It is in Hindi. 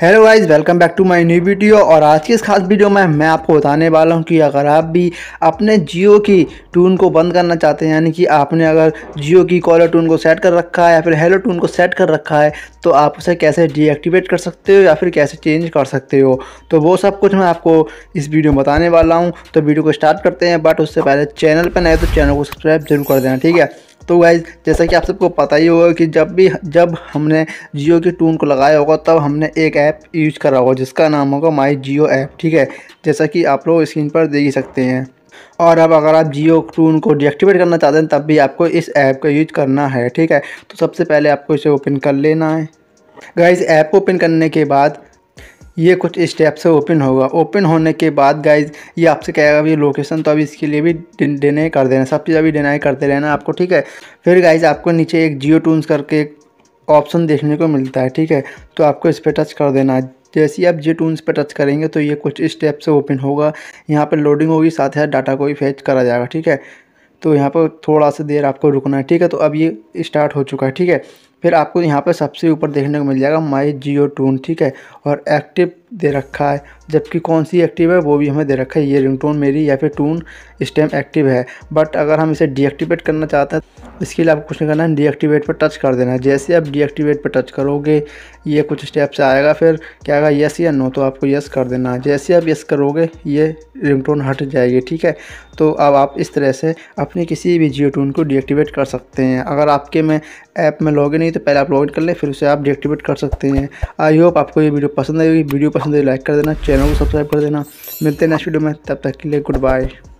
Hello guys, welcome back to my new video. और आज की इस खास वीडियो में मैं आपको बताने वाला हूं कि अगर आप भी अपने जियो की ट्यून को बंद करना चाहते हैं, यानी कि आपने अगर जियो की कॉलर ट्यून को सेट कर रखा है या फिर हेलो ट्यून को सेट कर रखा है, तो आप उसे कैसे डीएक्टिवेट कर सकते हो या फिर कैसे चेंज कर सकते हो, तो वो सब कुछ मैं आपको इस वीडियो में बताने वाला हूँ। तो वीडियो को स्टार्ट करते हैं, बट उससे पहले चैनल पर नए तो चैनल को सब्सक्राइब जरूर कर देना, ठीक है। तो गाइज़, जैसा कि आप सबको पता ही होगा कि जब हमने जियो की ट्यून को लगाया होगा तब हमने एक ऐप यूज़ करा होगा जिसका नाम होगा माई जियो ऐप, ठीक है, जैसा कि आप लोग स्क्रीन पर देख ही सकते हैं। और अब अगर आप जियो ट्यून को डीएक्टिवेट करना चाहते हैं तब भी आपको इस ऐप का यूज़ करना है, ठीक है। तो सबसे पहले आपको इसे ओपन कर लेना है। गाइज़, ऐप ओपन करने के बाद ये कुछ स्टेप से ओपन होगा। ओपन होने के बाद गाइज ये आपसे कहेगा भी लोकेशन, तो अभी इसके लिए भी डिनाई कर देना, सब चीज़ अभी डिनाई करते रहना आपको, ठीक है। फिर गाइज आपको नीचे एक जियो ट्यून्स करके एक ऑप्शन देखने को मिलता है, ठीक है, तो आपको इस पर टच कर देना है। जैसे ही आप जियो ट्यून्स पर टच करेंगे तो ये कुछ स्टेप से ओपन होगा, यहाँ पर लोडिंग होगी, साथ ही साथ डाटा को भी फेच करा जाएगा, ठीक है। तो यहाँ पर थोड़ा सा देर आपको रुकना है, ठीक है। तो अब ये स्टार्ट हो चुका है, ठीक है। फिर आपको यहाँ पर सबसे ऊपर देखने को मिल जाएगा माई जियो ट्यून, ठीक है, और एक्टिव दे रखा है, जबकि कौन सी एक्टिव है वो भी हमें दे रखा है। ये रिंगटोन मेरी या फिर ट्यून इस टाइम एक्टिव है, बट अगर हम इसे डीएक्टिवेट करना चाहते हैं इसके लिए आपको कुछ नहीं करना है, डीएक्टिवेट पर टच कर देना है। जैसे आप डीएक्टिवेट पर टच करोगे ये कुछ स्टेप से आएगा, फिर क्या आएगा येस या नो, तो आपको येस कर देना है। जैसे आप येस करोगे ये रिंगटोन हट जाएगी, ठीक है। तो अब आप इस तरह से अपने किसी भी जियो ट्यून को डीएक्टिवेट कर सकते हैं। अगर आपके में ऐप में लॉगिन नहीं तो पहले आप लॉगिन कर लें, फिर उसे आप डीएक्टिवेट कर सकते हैं। आई होप आपको ये वीडियो पसंद आएगी। वीडियो पसंद आए लाइक कर देना, चैनल को सब्सक्राइब कर देना। मिलते हैं नेक्स्ट वीडियो में, तब तक के लिए गुड बाय।